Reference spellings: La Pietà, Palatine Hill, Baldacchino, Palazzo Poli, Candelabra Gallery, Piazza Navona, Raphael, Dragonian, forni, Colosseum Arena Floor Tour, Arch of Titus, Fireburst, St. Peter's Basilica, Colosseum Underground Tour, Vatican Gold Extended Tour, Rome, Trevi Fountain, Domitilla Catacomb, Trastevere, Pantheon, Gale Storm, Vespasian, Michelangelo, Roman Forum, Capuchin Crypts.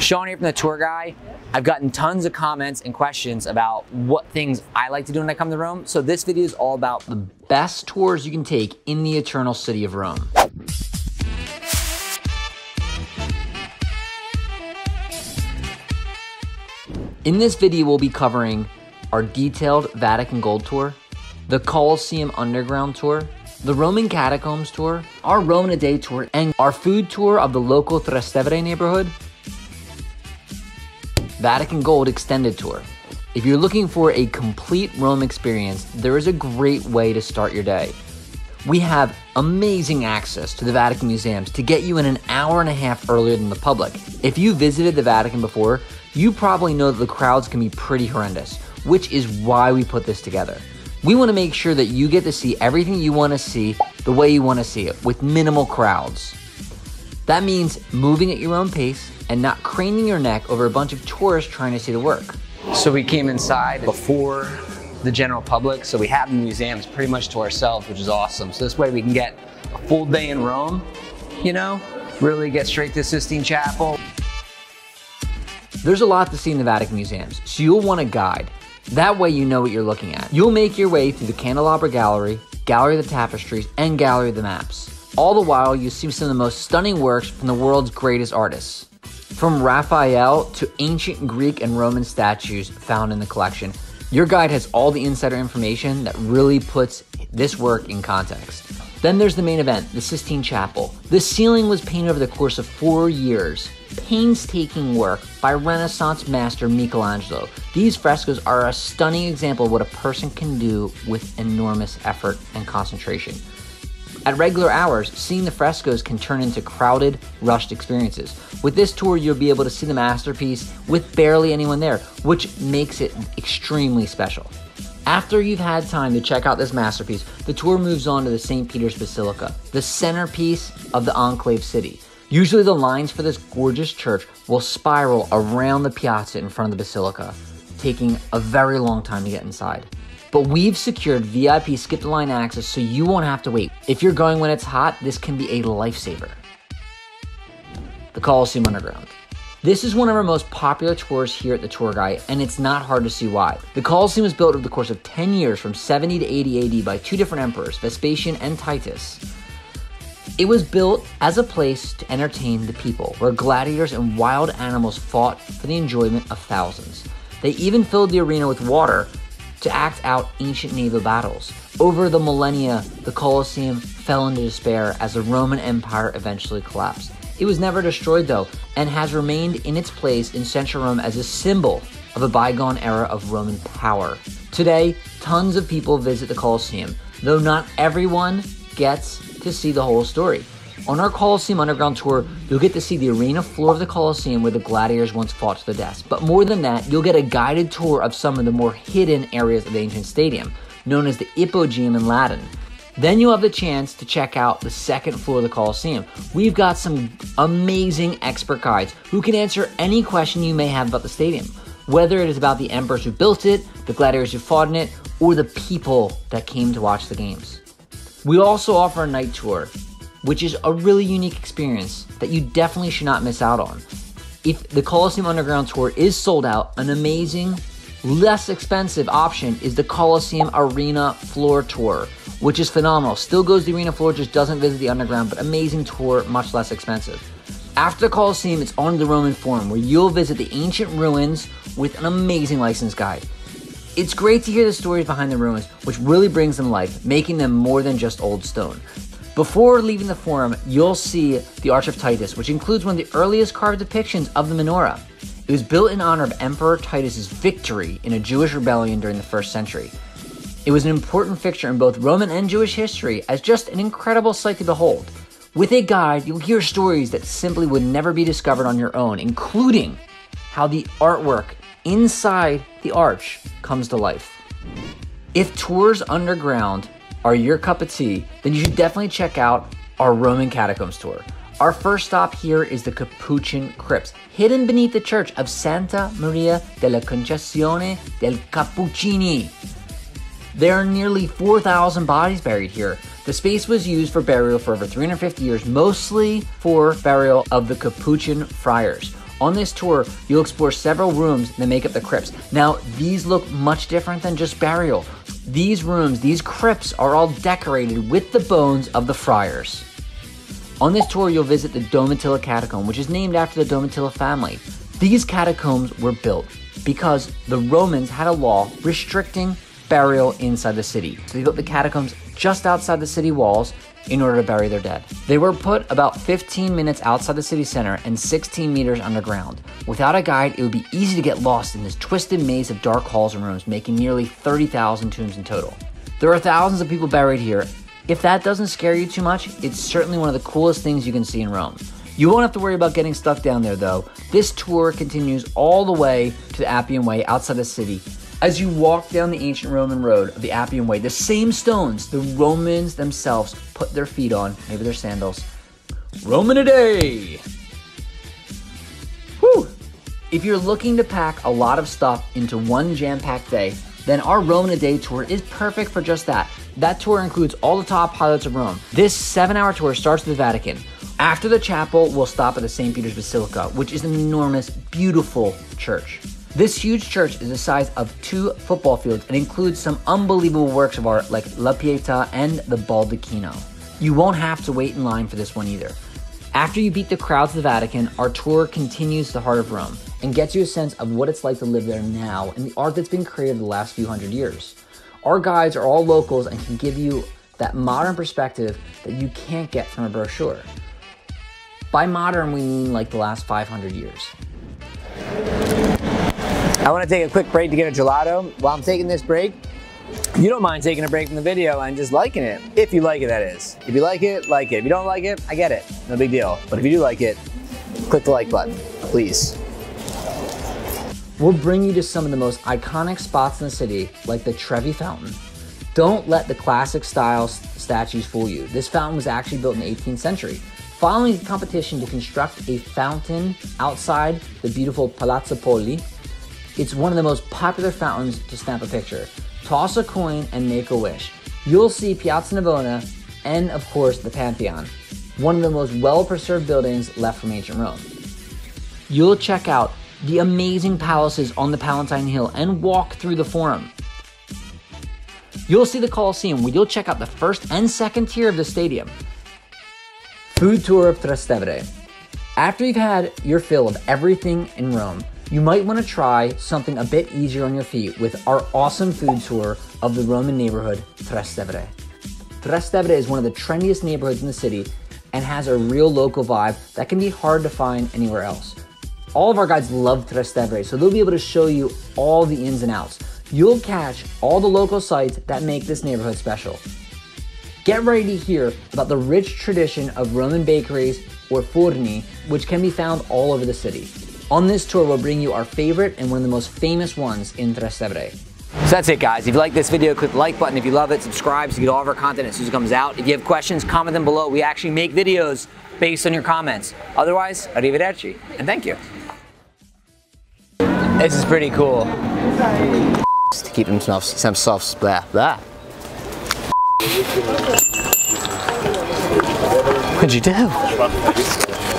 Sean here from The Tour Guy. I've gotten tons of comments and questions about what things I like to do when I come to Rome. So this video is all about the best tours you can take in the Eternal City of Rome. In this video, we'll be covering our detailed Vatican Gold Tour, the Colosseum Underground Tour, the Roman Catacombs Tour, our Rome in a Day Tour, and our food tour of the local Trastevere neighborhood, Vatican Gold Extended Tour. If you're looking for a complete Rome experience, there is a great way to start your day. We have amazing access to the Vatican museums to get you in an hour and a half earlier than the public. If you visited the Vatican before, you probably know that the crowds can be pretty horrendous, which is why we put this together. We want to make sure that you get to see everything you want to see the way you want to see it, with minimal crowds. That means moving at your own pace and not craning your neck over a bunch of tourists trying to see the work. So we came inside before the general public, so we have the museums pretty much to ourselves, which is awesome. So this way we can get a full day in Rome, you know, really get straight to Sistine Chapel. There's a lot to see in the Vatican museums, so you'll want a guide. That way you know what you're looking at. You'll make your way through the Candelabra Gallery, Gallery of the Tapestries, and Gallery of the Maps. All the while, you'll see some of the most stunning works from the world's greatest artists. From Raphael to ancient Greek and Roman statues found in the collection, your guide has all the insider information that really puts this work in context. Then there's the main event, the Sistine Chapel. The ceiling was painted over the course of 4 years. Painstaking work by Renaissance master Michelangelo. These frescoes are a stunning example of what a person can do with enormous effort and concentration. At regular hours, seeing the frescoes can turn into crowded, rushed experiences. With this tour, you'll be able to see the masterpiece with barely anyone there, which makes it extremely special. After you've had time to check out this masterpiece, the tour moves on to the St. Peter's Basilica, the centerpiece of the enclave city. Usually the lines for this gorgeous church will spiral around the piazza in front of the basilica, taking a very long time to get inside. But we've secured VIP skip-the-line access so you won't have to wait. If you're going when it's hot, this can be a lifesaver. The Colosseum Underground. This is one of our most popular tours here at The Tour Guy, and it's not hard to see why. The Colosseum was built over the course of 10 years from 70 to 80 AD by 2 different emperors, Vespasian and Titus. It was built as a place to entertain the people, where gladiators and wild animals fought for the enjoyment of thousands. They even filled the arena with water to act out ancient naval battles. Over the millennia, the Colosseum fell into despair as the Roman Empire eventually collapsed. It was never destroyed though, and has remained in its place in central Rome as a symbol of a bygone era of Roman power. Today, tons of people visit the Colosseum, though not everyone gets to see the whole story. On our Colosseum Underground Tour, you'll get to see the arena floor of the Colosseum where the gladiators once fought to the death. But more than that, you'll get a guided tour of some of the more hidden areas of the ancient stadium, known as the Ipogeum in Latin. Then you'll have the chance to check out the second floor of the Colosseum. We've got some amazing expert guides who can answer any question you may have about the stadium, whether it is about the emperors who built it, the gladiators who fought in it, or the people that came to watch the games. We also offer a night tour, which is a really unique experience that you definitely should not miss out on. If the Colosseum Underground Tour is sold out, an amazing, less expensive option is the Colosseum Arena Floor Tour, which is phenomenal. Still goes to the arena floor, just doesn't visit the underground, but amazing tour, much less expensive. After the Colosseum, it's on to the Roman Forum, where you'll visit the ancient ruins with an amazing licensed guide. It's great to hear the stories behind the ruins, which really brings them to life, making them more than just old stone. Before leaving the Forum, you'll see the Arch of Titus, which includes one of the earliest carved depictions of the menorah. It was built in honor of Emperor Titus's victory in a Jewish rebellion during the 1st century. It was an important fixture in both Roman and Jewish history as just an incredible sight to behold. With a guide, you'll hear stories that simply would never be discovered on your own, including how the artwork inside the arch comes to life. If tours underground are your cup of tea, then you should definitely check out our Roman Catacombs Tour. Our first stop here is the Capuchin Crypts, hidden beneath the church of Santa Maria della Concessione del Cappuccini. There are nearly 4,000 bodies buried here. The space was used for burial for over 350 years, mostly for burial of the Capuchin friars. On this tour, you'll explore several rooms that make up the crypts. Now, these look much different than just burial. These rooms, these crypts, are all decorated with the bones of the friars. On this tour, you'll visit the Domitilla Catacomb, which is named after the Domitilla family. These catacombs were built because the Romans had a law restricting burial inside the city. So they built the catacombs just outside the city walls in order to bury their dead. They were put about 15 minutes outside the city center and 16 meters underground. Without a guide, it would be easy to get lost in this twisted maze of dark halls and rooms, making nearly 30,000 tombs in total. There are thousands of people buried here. If that doesn't scare you too much, it's certainly one of the coolest things you can see in Rome. You won't have to worry about getting stuck down there though. This tour continues all the way to the Appian Way outside the city. As you walk down the ancient Roman road of the Appian Way, the same stones the Romans themselves put their feet on, maybe their sandals. Rome in a day! Whew! If you're looking to pack a lot of stuff into one jam-packed day, then our Rome in a Day tour is perfect for just that. That tour includes all the top highlights of Rome. This 7-hour tour starts at the Vatican. After the chapel, we'll stop at the St. Peter's Basilica, which is an enormous, beautiful church. This huge church is the size of 2 football fields and includes some unbelievable works of art like La Pietà and the Baldacchino. You won't have to wait in line for this one either. After you beat the crowds of the Vatican, our tour continues the heart of Rome and gets you a sense of what it's like to live there now and the art that's been created the last few hundred years. Our guides are all locals and can give you that modern perspective that you can't get from a brochure. By modern, we mean like the last 500 years. I want to take a quick break to get a gelato. While I'm taking this break, you don't mind taking a break from the video and just liking it. If you like it, that is. If you like it, like it. If you don't like it, I get it. No big deal. But if you do like it, click the like button, please. We'll bring you to some of the most iconic spots in the city, like the Trevi Fountain. Don't let the classic style statues fool you. This fountain was actually built in the 18th century. Following the competition to construct a fountain outside the beautiful Palazzo Poli, it's one of the most popular fountains to snap a picture. Toss a coin and make a wish. You'll see Piazza Navona and, of course, the Pantheon, one of the most well-preserved buildings left from ancient Rome. You'll check out the amazing palaces on the Palatine Hill and walk through the Forum. You'll see the Colosseum, where you'll check out the first and second tier of the stadium. Food tour of Trastevere. After you've had your fill of everything in Rome, you might want to try something a bit easier on your feet with our awesome food tour of the Roman neighborhood Trastevere. Trastevere is one of the trendiest neighborhoods in the city and has a real local vibe that can be hard to find anywhere else. All of our guides love Trastevere, so they'll be able to show you all the ins and outs. You'll catch all the local sites that make this neighborhood special. Get ready to hear about the rich tradition of Roman bakeries or forni, which can be found all over the city. On this tour, we'll bring you our favorite and one of the most famous ones in Trastevere. So that's it, guys. If you like this video, click the like button. If you love it, subscribe so you get all of our content as soon as it comes out. If you have questions, comment them below. We actually make videos based on your comments. Otherwise, arrivederci, and thank you. This is pretty cool. To keep themselves blah, blah. What'd you do?